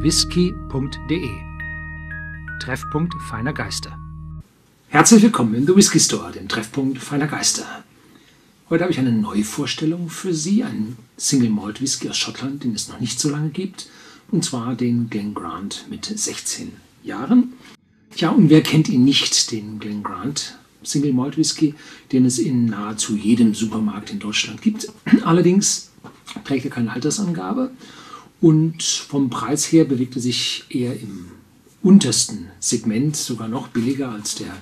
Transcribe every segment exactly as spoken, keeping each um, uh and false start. Whisky punkt de. Treffpunkt feiner Geister. Herzlich willkommen in The Whisky Store, dem Treffpunkt feiner Geister. Heute habe ich eine Neuvorstellung für Sie, einen Single Malt Whisky aus Schottland, den es noch nicht so lange gibt, und zwar den Glen Grant mit sechzehn Jahren. Ja, und wer kennt ihn nicht, den Glen Grant Single Malt Whisky, den es in nahezu jedem Supermarkt in Deutschland gibt. Allerdings trägt er keine Altersangabe und vom Preis her bewegt er sich eher im untersten Segment, sogar noch billiger als der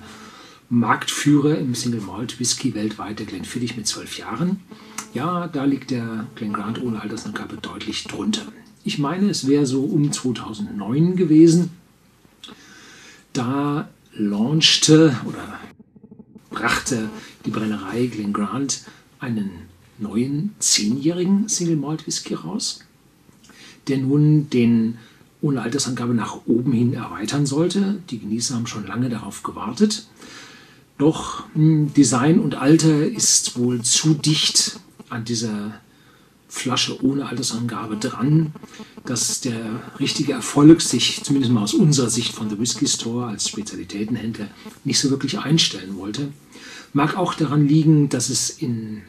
Marktführer im Single Malt Whisky weltweit, der Glenfiddich mit zwölf Jahren. Ja, da liegt der Glen Grant ohne Altersangabe deutlich drunter. Ich meine, es wäre so um zweitausendneun gewesen. Da launchte oder brachte die Brennerei Glen Grant einen neuen zehnjährigen Single Malt Whisky raus, der nun den ohne Altersangabe nach oben hin erweitern sollte. Die Genießer haben schon lange darauf gewartet. Doch Design und Alter ist wohl zu dicht an dieser Flasche ohne Altersangabe dran, dass der richtige Erfolg sich, zumindest mal aus unserer Sicht von The Whisky Store als Spezialitätenhändler, nicht so wirklich einstellen wollte. Mag auch daran liegen, dass es in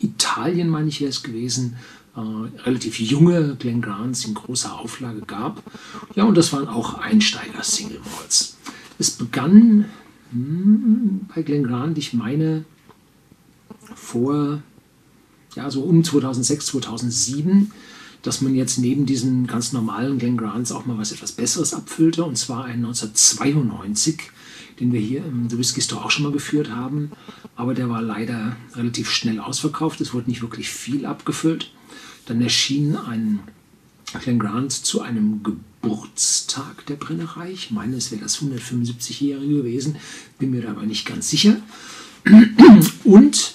Italien, meine ich, wäre es gewesen, äh, relativ junge Glen Grants in großer Auflage gab. Ja, und das waren auch Einsteiger-Single Malts. Es begann mh, bei Glen Grant, ich meine, vor ja, so um zweitausendsechs, zweitausendsieben, dass man jetzt neben diesen ganz normalen Glen Grants auch mal was etwas Besseres abfüllte, und zwar einen neunzehnhundertzweiundneunzig, den wir hier im The Whisky Store auch schon mal geführt haben, aber der war leider relativ schnell ausverkauft, es wurde nicht wirklich viel abgefüllt. Dann erschien ein Glen Grant zu einem Geburtstag der Brennerei, ich meine, es wäre das hundertfünfundsiebzigjährige gewesen, bin mir dabei nicht ganz sicher. Und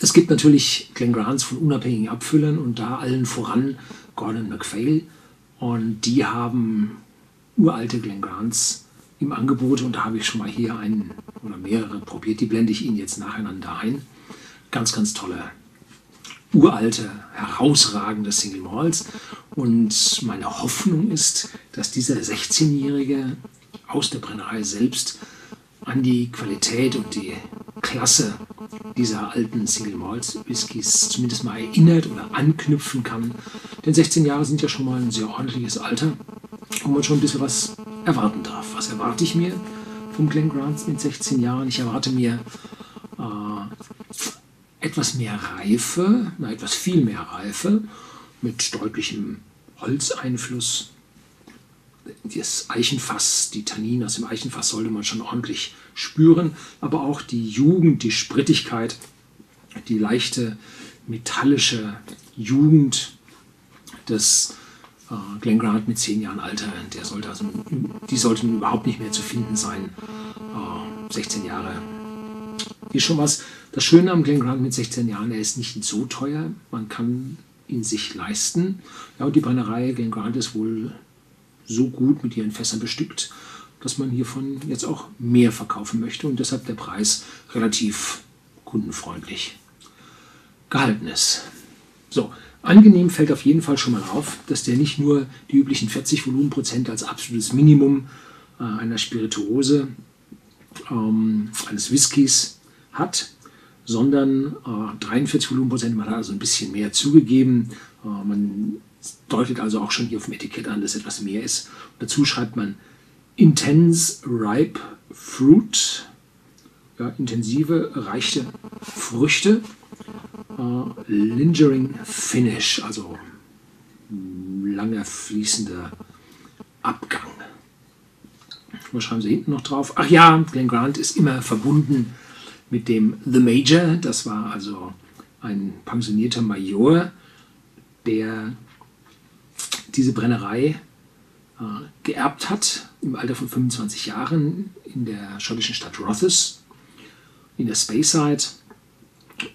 es gibt natürlich Glen Grants von unabhängigen Abfüllern und da allen voran Gordon MacPhail, und die haben uralte Glen Grants im Angebot, und da habe ich schon mal hier einen oder mehrere probiert, die blende ich Ihnen jetzt nacheinander ein. Ganz, ganz tolle, uralte, herausragende Single Malts, und meine Hoffnung ist, dass dieser sechzehnjährige aus der Brennerei selbst an die Qualität und die Klasse dieser alten Single Malt Whiskys zumindest mal erinnert oder anknüpfen kann. Denn sechzehn Jahre sind ja schon mal ein sehr ordentliches Alter, wo man schon ein bisschen was erwarten darf. Was erwarte ich mir vom Glen Grant mit sechzehn Jahren? Ich erwarte mir äh, etwas mehr Reife, na, etwas viel mehr Reife mit deutlichem Holzeinfluss. Das Eichenfass, die Tannine aus dem Eichenfass sollte man schon ordentlich spüren, aber auch die Jugend, die Sprittigkeit, die leichte metallische Jugend des äh, Glen Grant mit zehn Jahren Alter, der sollte also, die sollten überhaupt nicht mehr zu finden sein. Äh, sechzehn Jahre ist schon was. Das Schöne am Glen Grant mit sechzehn Jahren, er ist nicht so teuer, man kann ihn sich leisten. Ja, und die Brennerei Glen Grant ist wohl so gut mit ihren Fässern bestückt, dass man hiervon jetzt auch mehr verkaufen möchte und deshalb der Preis relativ kundenfreundlich gehalten ist. So, angenehm fällt auf jeden Fall schon mal auf, dass der nicht nur die üblichen vierzig Volumenprozent als absolutes Minimum äh, einer Spirituose ähm, eines Whiskys hat, sondern äh, dreiundvierzig Volumenprozent, man hat also ein bisschen mehr zugegeben. Äh, man deutet also auch schon hier auf dem Etikett an, dass etwas mehr ist. Dazu schreibt man Intense Ripe Fruit, ja, intensive, reiche Früchte, äh, Lingering Finish, also langer, fließender Abgang. Was schreiben Sie hinten noch drauf? Ach ja, Glen Grant ist immer verbunden mit dem The Major, das war also ein pensionierter Major, der diese Brennerei äh, geerbt hat, im Alter von fünfundzwanzig Jahren, in der schottischen Stadt Rothes, in der Speyside.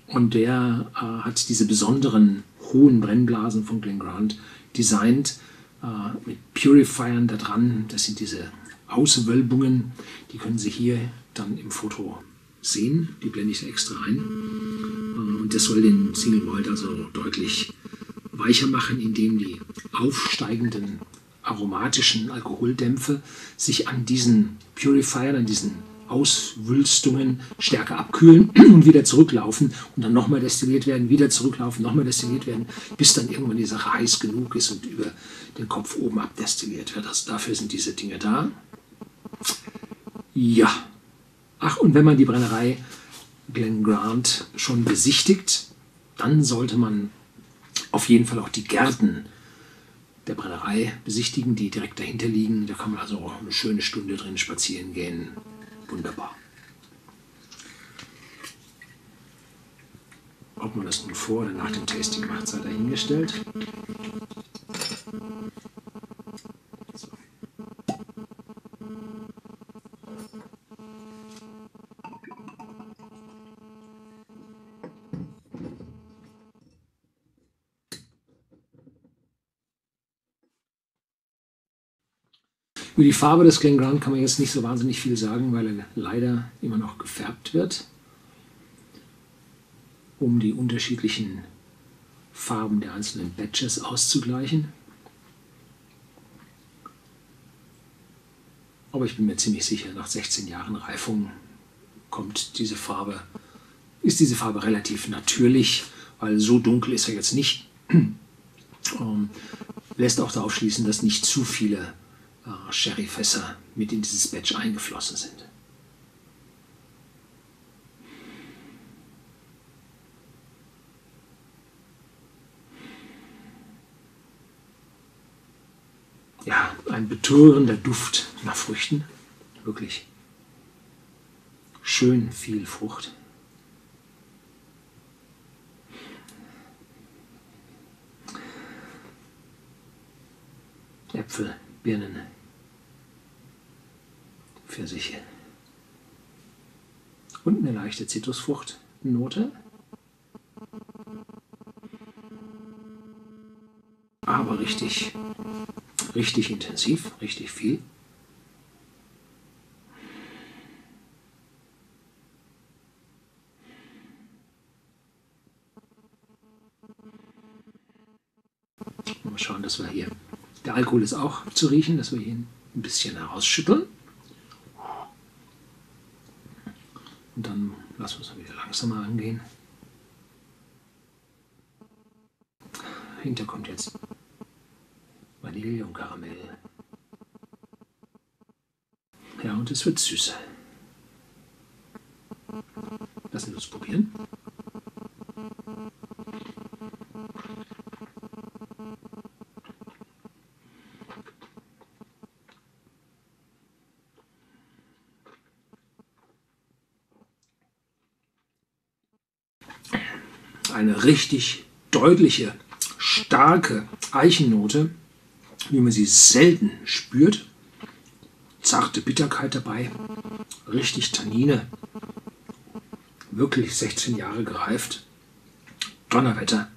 Und der äh, hat diese besonderen hohen Brennblasen von Glen Grant designt, äh, mit Purifiern da dran. Das sind diese Auswölbungen, die können Sie hier dann im Foto sehen. Die blende ich da extra ein. Äh, und das soll den Single Malt also deutlich weicher machen, indem die aufsteigenden aromatischen Alkoholdämpfe sich an diesen Purifiern, an diesen Auswülstungen stärker abkühlen und wieder zurücklaufen und dann nochmal destilliert werden, wieder zurücklaufen, nochmal destilliert werden, bis dann irgendwann die Sache heiß genug ist und über den Kopf oben abdestilliert wird. Also dafür sind diese Dinge da. Ja. Ach, und wenn man die Brennerei Glen Grant schon besichtigt, dann sollte man auf jeden Fall auch die Gärten der Brennerei besichtigen, die direkt dahinter liegen. Da kann man also auch eine schöne Stunde drin spazieren gehen. Wunderbar. Ob man das nun vor oder nach dem Tasting macht, sei dahingestellt. So. Über die Farbe des Glen Grant kann man jetzt nicht so wahnsinnig viel sagen, weil er leider immer noch gefärbt wird, um die unterschiedlichen Farben der einzelnen Batches auszugleichen. Aber ich bin mir ziemlich sicher, nach sechzehn Jahren Reifung kommt diese Farbe, ist diese Farbe relativ natürlich, weil so dunkel ist er jetzt nicht. Ähm, lässt auch darauf schließen, dass nicht zu viele Sherryfässer mit in dieses Batch eingeflossen sind. Ja, ein betörender Duft nach Früchten. Wirklich schön viel Frucht. Äpfel, Birnen, Pfirsiche und eine leichte Zitrusfruchtnote, aber richtig, richtig intensiv, richtig viel. Mal schauen, dass wir hier, der Alkohol ist auch zu riechen, dass wir ihn ein bisschen herausschütteln. Und dann lassen wir es wieder langsamer angehen. Hinter kommt jetzt Vanille und Karamell. Ja, und es wird süßer. Lassen wir es probieren. Eine richtig deutliche, starke Eichennote, wie man sie selten spürt. Zarte Bitterkeit dabei, richtig Tannine. Wirklich sechzehn Jahre gereift. Donnerwetter.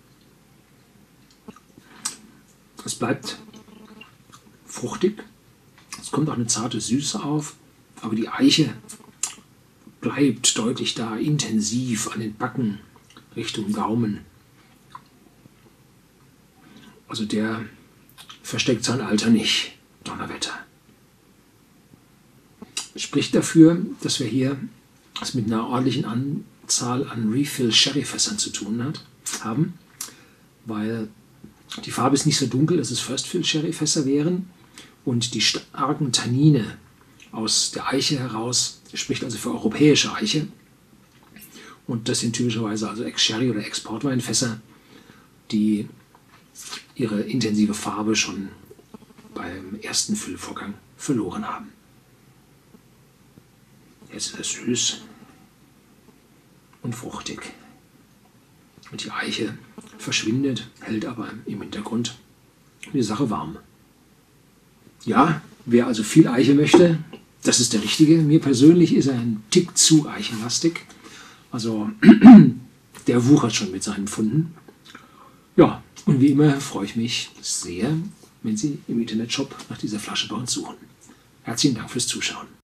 Es bleibt fruchtig. Es kommt auch eine zarte Süße auf, aber die Eiche bleibt deutlich da, intensiv an den Backen. Richtung Gaumen. Also der versteckt sein Alter nicht. Donnerwetter. Spricht dafür, dass wir hier es mit einer ordentlichen Anzahl an Refill-Sherry-Fässern zu tun hat, haben, weil die Farbe ist nicht so dunkel, dass es First-Fill-Sherry-Fässer wären und die starken Tannine aus der Eiche heraus, spricht also für europäische Eiche. Und das sind typischerweise also Ex-Sherry- oder Exportweinfässer, die ihre intensive Farbe schon beim ersten Füllvorgang verloren haben. Jetzt ist es süß und fruchtig. Und die Eiche verschwindet, hält aber im Hintergrund die Sache warm. Ja, wer also viel Eiche möchte, das ist der Richtige. Mir persönlich ist er ein Tick zu eichenlastig. Also, der wuchert schon mit seinen Funden. Ja, und wie immer freue ich mich sehr, wenn Sie im Internetshop nach dieser Flasche bei uns suchen. Herzlichen Dank fürs Zuschauen.